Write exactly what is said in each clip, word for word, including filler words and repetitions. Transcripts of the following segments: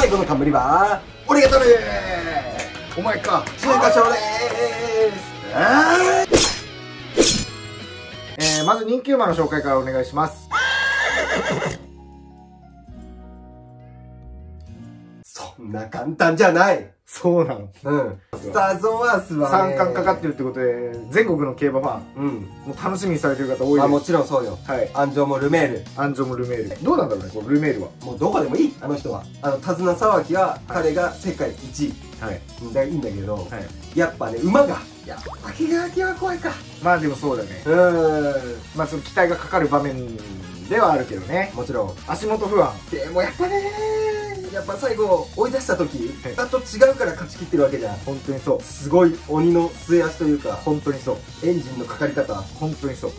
最後の冠は俺が取る。お前か、中華賞でーす。えー、まず人気馬の紹介からお願いします。そんな簡単じゃない。そうなの。うん。スターズオンアースは三冠かかってるってことで、全国の競馬ファン、うん、もう楽しみにされてる方多いです。あ、もちろんそうよ。はい。安城もルメール。安城もルメール。どうなんだろうね、このルメールは。もうどこでもいい、あの人は。あの、手綱騒ぎは、彼が世界一位。はい。だいいんだけど、はい、やっぱね、馬が、いや、秋川家は怖いか。まあでもそうだね。うん。まあその期待がかかる場面ではあるけどね。もちろん。足元不安。でもやっぱね、やっぱ最後追い出した時だと違うから勝ち切ってるわけじゃん。本当にそう。すごい鬼の末足というか、本当にそう。エンジンのかかり方本当にそう。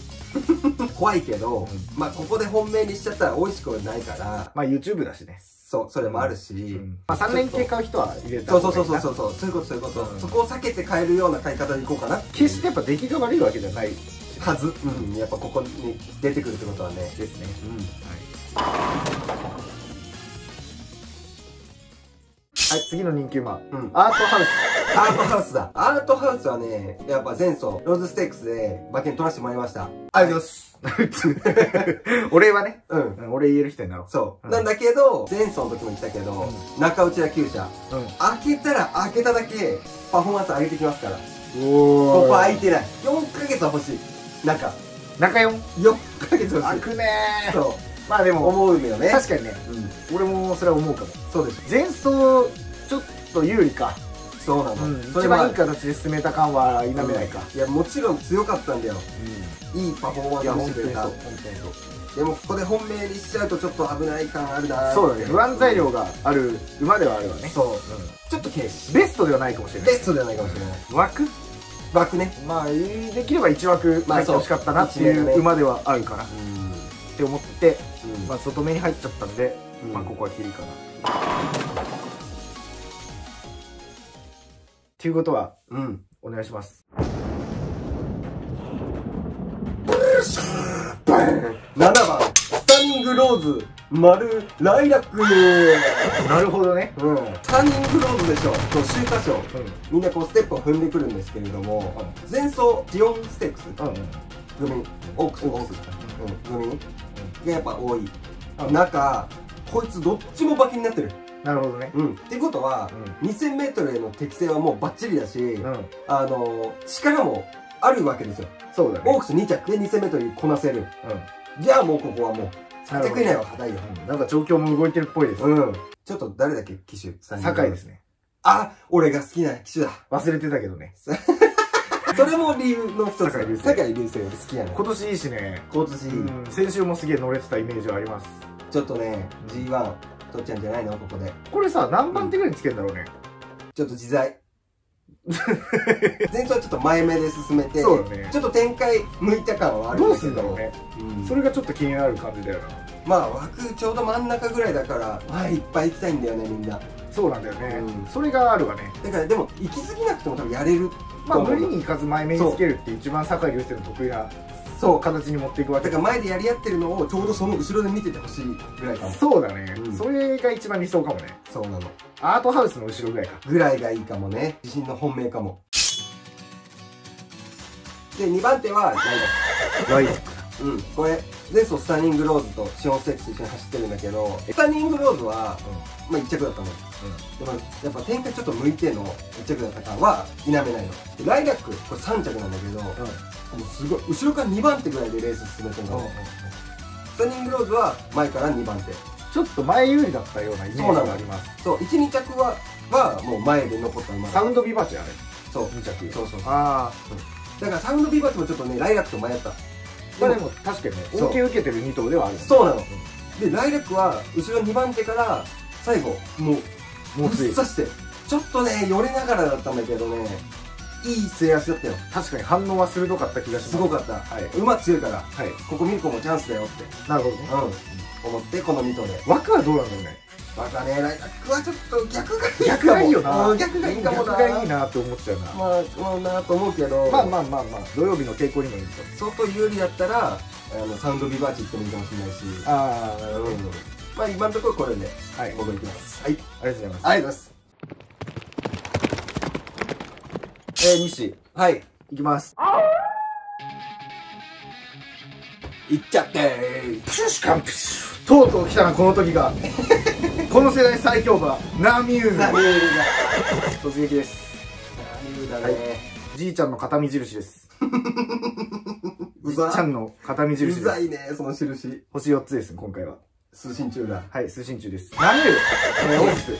怖いけど、うん、まあここで本命にしちゃったら美味しくないから、まあ YouTube だしね。そう、それもあるし、うんうん、まあさんねん経過の人は入れたら、そうそうそうそうそう、そういうこと、そういうこと、うん、そこを避けて変えるような買い方にいこうかな。決してやっぱ出来が悪いわけじゃないはず。うん、やっぱここに出てくるってことはね、ですね。うん、はい。はい、次の人気馬。うん。アートハウス。アートハウスだ。アートハウスはね、やっぱ前走、ローズステークスで馬券取らせてもらいました。ありがとうございます。お礼はね。うん。お礼言える人になろう。そう。なんだけど、前走の時も言ったけど、中内野球車。うん。開けたら開けただけ、パフォーマンス上げてきますから。おー。ここ開いてない。よんかげつは欲しい。中。中 よん？ よんかげつ欲しい。開くねー。そう。まあでも思うよね。確かにね。うん、俺もそれは思うかも。そうです。前走ちょっと有利か。そうなの。うん、一番いい形で進めた感は否めないか。うん、いやもちろん強かったんだよ。うん、いいパフォーマンスしてくれた。本当にそう。でもここで本命にしちゃうとちょっと危ない感あるな。そうだね。不安材料がある馬ではあるわね。そう。うん、ちょっと軽視。ベストではないかもしれない。ベストではないかもしれない。枠？枠ね。まあできればいちわく入ってほしかったなっていう馬ではあるから。って思って、うん、まあ外目に入っちゃったんで、うん、まあここはキリかな。っていうことは、うん、お願いします。ななばんスタニングローズ丸ライラック。なるほどね。うん、スタニングローズでしょ。そう、週刊賞、みんなこうステップを踏んでくるんですけれども、うん、前走ジオンステークス組、オークスオークス組がやっぱ多い中、こいつどっちも馬券になってる。なるほどね。っていうことは にせんメートル への適性はもうバッチリだし、あの力もあるわけですよ。そうだね。オークスにちゃくで にせんメートル こなせる。じゃあもうここはもうさんちゃく以内は硬いよ。なんか状況も動いてるっぽいです。ちょっと誰だっけ、騎手。酒井ですね。あ、俺が好きな騎手だ。忘れてたけどね。それも理由の一つ。坂井流星好きやね。今年いいしね。今年いい。先週もすげえ乗れてたイメージはあります。ちょっとね、ジーワン 取っちゃうんじゃないの、ここで。これさ、何番手ぐらいにつけるんだろうね。ちょっと自在。前走はちょっと前目で進めて、ちょっと展開向いた感はある。どうするんだろうね。それがちょっと気になる感じだよな。まあ枠ちょうど真ん中ぐらいだから、前いっぱい行きたいんだよね、みんな。そうなんだよね。それがあるわね。だからでも行き過ぎなくても多分やれる。まあ無理に行かず前目につけるって一番坂井流星の得意な形に持っていくわけだから、前でやり合ってるのをちょうどその後ろで見ててほしいぐらいかも。そうだね、うん、それが一番理想かもね。そうなの。アートハウスの後ろぐらいかぐらいがいいかもね。自信の本命かも。でにばんてはライラック。うん、これ前走スタニングローズとシオンステークス一緒に走ってるんだけど、スタニングローズは、うん、まあいっちゃくだったもん、うん、でもやっぱ展開ちょっと向いてのいっちゃくだった感は否めないの。ライラックこれさんちゃくなんだけど、うん、もうすごい後ろからにばんてぐらいでレース進めてるの、うん、スタニングローズは前からにばんて、ちょっと前有利だったようなイメージがあります。そう、いち、にちゃくははもう前で残った馬。サウンドビバチあれ。そう、にちゃく。そうそうそう。ああ、だからサウンドビバチもちょっとね、ライラックと迷った。まあでも確かにね、恩恵受けてるに頭ではある。そうなの。でライラックは後ろにばんてから最後もうもう突っ刺して、ちょっとね寄れながらだったんだけどね、いい末脚だったよ。確かに反応は鋭かった気がします。すごかった。馬強いから、ここ見る子もチャンスだよって。なるほどね。思ってこのに頭で。枠はどうなんだろうね。枠はね、ライラックはちょっと逆がいい。逆がいいよな。逆がいいかもな。逆がいいなって思っちゃうな。まあまあなと思うけど、まあまあまあまあ土曜日の傾向にもいると。相当有利だったらサウンドビバーチ行ってもいいかもしれないし。ああ、なるほど。まあ今のところこれで、はい、僕いきます。はい、ありがとうございます。ありがとうございます。えー、西、はい、いきます。いっちゃってー、プシュシュカンプシュ。とうとう来たな、この時が。この世代最強馬、ナミューズ。ナミューズだ。突撃です。ナミューズだね、はい。じいちゃんの形見印です。うざ。じいちゃんの形見印です。うざいね、その印。星よっつです、今回は。通信中だ。はい、通信中です。ナミューズ。えー、オース。うん。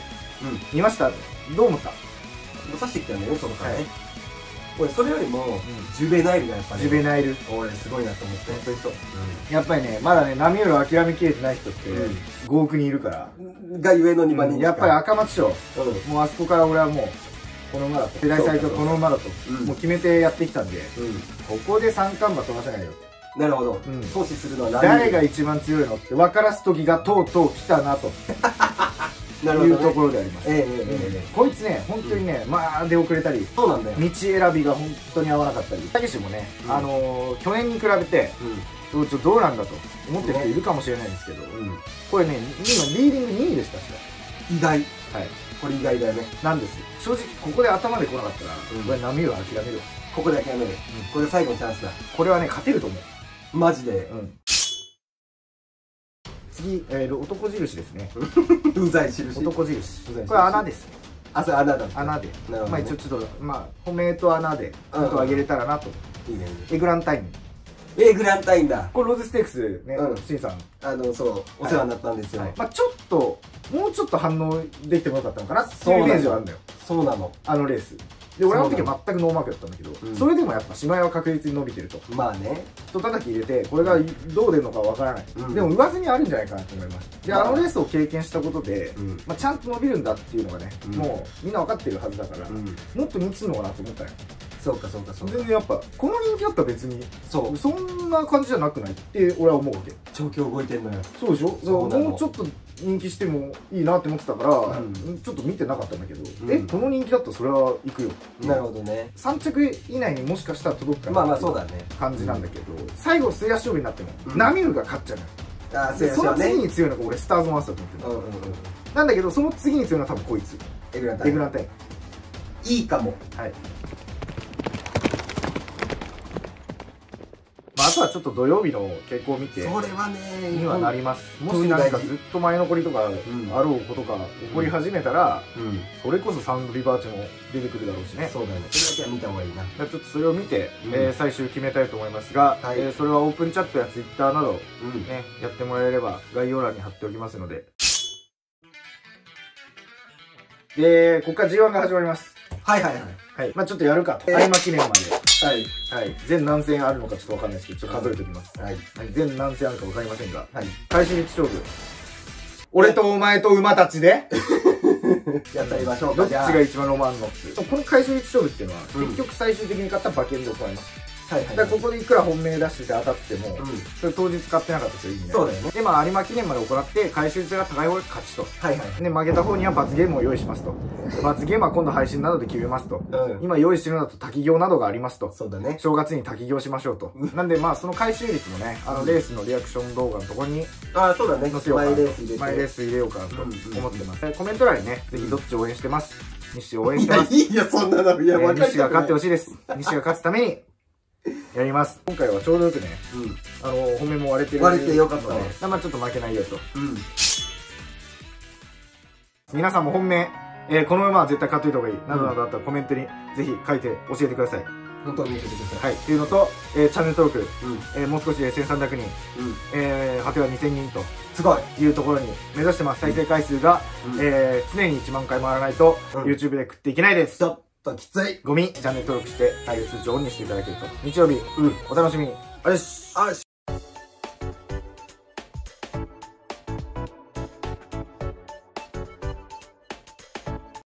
見ました？どう思った？刺してきたね、よそのからね。俺、それよりも、ジュベナイルがやっぱね。ジュベナイル。俺、すごいなと思って。本当にそう。やっぱりね、まだね、ナミュールを諦めきれてない人って、ごおくにんいるから。がゆえのにばんにん。やっぱり赤松賞。もうあそこから俺はもう、この馬だと。世代最強この馬だと。もう決めてやってきたんで、ここで三冠馬飛ばせないよ。なるほど。阻止するのは誰が一番強いのって分からす時がとうとう来たなと。いうところであります。こいつね、本当にね、まあ出遅れたり、そうなんだよ。道選びが本当に合わなかったり、たけしもね、あの去年に比べてどうなんだと思ってる人いるかもしれないんですけど、これね、今リーディングにいでしたし、意外。はい、これ意外だよね。なんです。正直ここで頭で来なかったら、これ波を諦める。ここで諦める。これ最後のチャンスだ。これはね、勝てると思う。マジで。次、えー、男印ですね。うざい印。男印。これ穴ですね。あ、それ穴だ。穴で。まあ、ちょっと、まあ、褒めと穴で、ちょっとあげれたらなと。いいね。エグランタイン。エグランタインだ。これローズステークスね、シンさん。あの、そう、お世話になったんですよ。まあ、ちょっと、もうちょっと反応できてもよかったのかなっていうイメージはあるんだよ。そうなの。あのレース。で、俺の時は全くノーマークだったんだけど、それでもやっぱ、しまいは確実に伸びてると。まあね。ひと叩き入れて、これがどう出るのかわからない。でも、上積みあるんじゃないかなと思いました。で、あのレースを経験したことで、ちゃんと伸びるんだっていうのがね、もうみんな分かってるはずだから、もっと満つのかなと思ったよ。そうか、そうか、そうか。全然やっぱ、この人気だったら別に、そんな感じじゃなくないって俺は思うわけ。調教動いてんのよ。そうでしょ？もうちょっと人気してもいいなって思ってたから、ちょっと見てなかったんだけど、え、この人気だったらそれは行くよ。なるほどね。さん着以内にもしかしたら届くかな。まあまあそうだね。感じなんだけど、最後、末足勝負になっても、ナミュールが勝っちゃうのよ。ああ、末足勝負ね。その次に強いのが俺、スターズ・マンスだと思ってる。なんだけど、その次に強いのは多分こいつ。エグランタイン。エグランタイン。いいかも。はい。あとはちょっと土曜日の傾向を見て、それはね、にはなります。もし何かずっと前残りとか、あろうことが起こり始めたら、それこそサウンドリバーチも出てくるだろうしね。そうだよね。それだけは見た方がいいな。ちょっとそれを見て、最終決めたいと思いますが、それはオープンチャットやツイッターなど、やってもらえれば概要欄に貼っておきますので。で、ここから ジーワン が始まります。はいはいはい。はい。まあちょっとやるかと。有馬記念まで。はい。はい。全何戦あるのかちょっとわかんないですけど、ちょっと数えておきます。はい。全何戦あるかわかりませんが。はい。返し道勝負。俺とお前と馬たちでやってみましょう。どっちが一番ロマンのこの返し道勝負っていうのは、結局最終的に勝った馬券で行います。はい。だからここでいくら本命出してて当たっても、それ当日買ってなかったといいんで。そうだよね。で、まあ有馬記念まで行って、返し道が高い方が勝ちと。はいはい。で、負けた方には罰ゲームを用意しますと。罰ゲームは今度配信などで決めますと。今用意してるのだと滝行などがありますと。そうだね。正月に滝行しましょうと。なんでまあその回収率もね、あのレースのリアクション動画のところに、ああそうだね。載せようかなと。マイレース入れて。マイレース入れようかなと思ってます。コメント欄にね、ぜひどっち応援してます。西応援してます。いや、そんなの。いや、わかんない。西が勝ってほしいです。西が勝つために、やります。今回はちょうどよくね、あの、褒めも割れてる。割れてよかったね。まあちょっと負けないよと。皆さんも本命。えー、この馬は絶対買っといた方がいい。などなどあったらコメントにぜひ書いて教えてください。本当に教えてください。はい。というのと、えー、チャンネル登録、うん、えー、もう少しでせんさんびゃくにん、うん、えー、果てはにせんにんと、すごいいうところに目指してます。再生回数が、うん、えー、常にいちまんかい回らないと、うん、YouTube で食っていけないです。ちょっときつい。ゴミ、チャンネル登録して、対応通知をオンにしていただけると。日曜日、うん、お楽しみに。あし、あし。